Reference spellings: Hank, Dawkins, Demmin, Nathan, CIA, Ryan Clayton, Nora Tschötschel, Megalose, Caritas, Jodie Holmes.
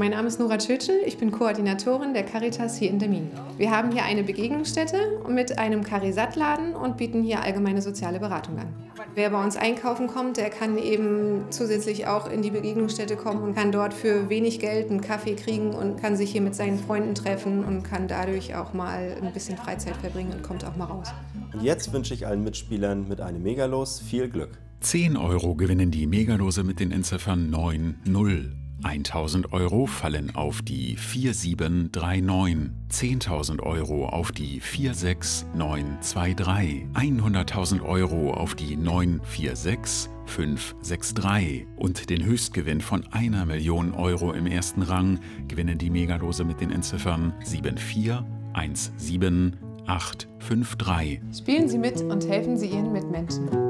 Mein Name ist Nora Tschötschel, ich bin Koordinatorin der Caritas hier in Demmin. Wir haben hier eine Begegnungsstätte mit einem Carisatt-Laden und bieten hier allgemeine soziale Beratung an. Wer bei uns einkaufen kommt, der kann eben zusätzlich auch in die Begegnungsstätte kommen und kann dort für wenig Geld einen Kaffee kriegen und kann sich hier mit seinen Freunden treffen und kann dadurch auch mal ein bisschen Freizeit verbringen und kommt auch mal raus. Jetzt wünsche ich allen Mitspielern mit einem Megalose viel Glück. 10 Euro gewinnen die Megalose mit den Endziffern 9, 0. 1.000 Euro fallen auf die 4739, 10.000 Euro auf die 46923, 100.000 Euro auf die 946563 und den Höchstgewinn von 1 Million Euro im ersten Rang gewinnen die Megalose mit den Endziffern 7417853. Spielen Sie mit und helfen Sie Ihren Mitmenschen.